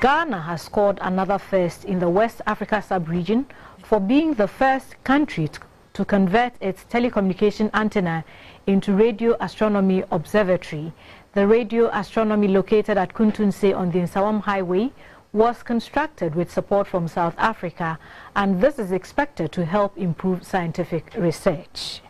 Ghana has scored another first in the West Africa sub-region for being the first country to convert its telecommunication antenna into Radio Astronomy Observatory. The radio astronomy located at Kuntunse on the Nsawam Highway was constructed with support from South Africa, and this is expected to help improve scientific research.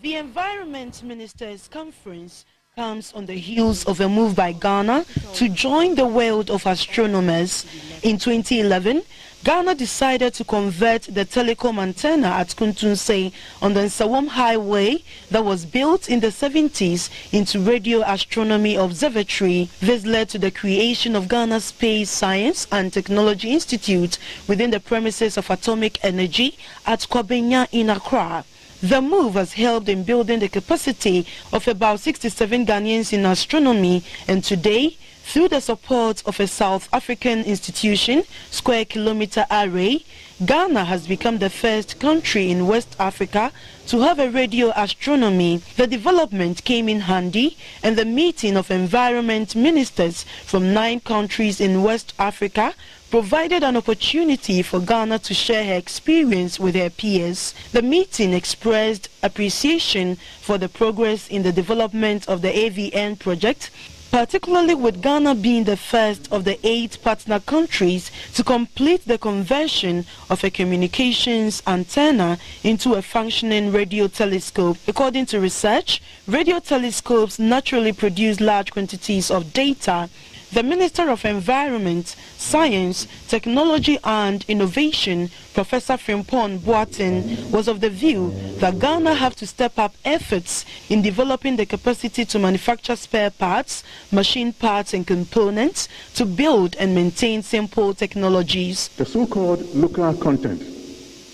The Environment Minister's Conference comes on the heels of a move by Ghana to join the world of astronomers. In 2011, Ghana decided to convert the telecom antenna at Kuntunse on the Nsawam Highway that was built in the 70s into Radio Astronomy Observatory. This led to the creation of Ghana's Space Science and Technology Institute within the premises of Atomic Energy at Kwabenya in Accra. The move has helped in building the capacity of about 67 Ghanaians in astronomy, and today, through the support of a South African institution, Square Kilometer Array, Ghana has become the first country in West Africa to have a radio astronomy. The development came in handy, and the meeting of environment ministers from 9 countries in West Africa provided an opportunity for Ghana to share her experience with her peers. The meeting expressed appreciation for the progress in the development of the AVN project, particularly with Ghana being the first of the 8 partner countries to complete the conversion of a communications antenna into a functioning radio telescope. According to research, radio telescopes naturally produce large quantities of data. The Minister of Environment, Science, Technology and Innovation, Professor Frimpong Boateng, was of the view that Ghana have to step up efforts in developing the capacity to manufacture spare parts, machine parts and components to build and maintain simple technologies. The so-called local content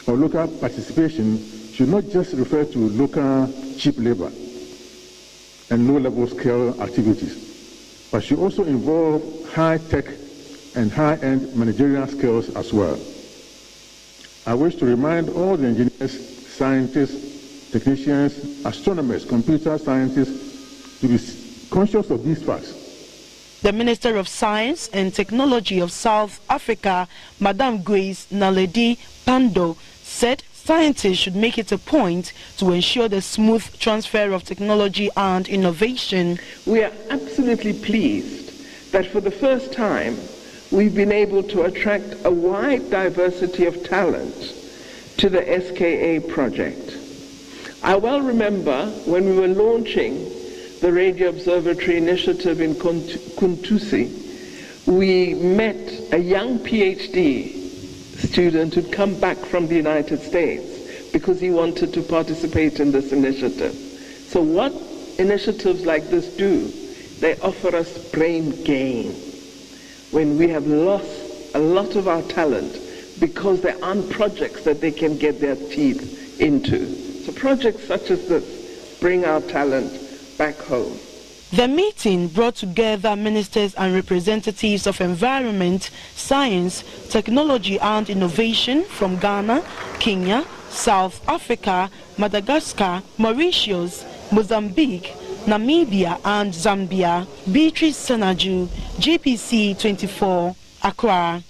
or local participation should not just refer to local cheap labor and low-level scale activities, but should also involve high-tech and high-end managerial skills as well. I wish to remind all the engineers, scientists, technicians, astronomers, computer scientists to be conscious of these facts. The Minister of Science and Technology of South Africa, Madame Grace Naledi Pando, said scientists should make it a point to ensure the smooth transfer of technology and innovation. We are absolutely pleased that for the first time we've been able to attract a wide diversity of talent to the SKA project. I well remember when we were launching the Radio Observatory Initiative in Kuntunse, we met a young PhD student who'd come back from the United States because he wanted to participate in this initiative. So what initiatives like this do, they offer us brain gain when we have lost a lot of our talent because there aren't projects that they can get their teeth into. So projects such as this bring our talent back home. The meeting brought together ministers and representatives of environment, science, technology and innovation from Ghana, Kenya, South Africa, Madagascar, Mauritius, Mozambique, Namibia and Zambia. Beatrice Sanaju, GPC 24, Accra.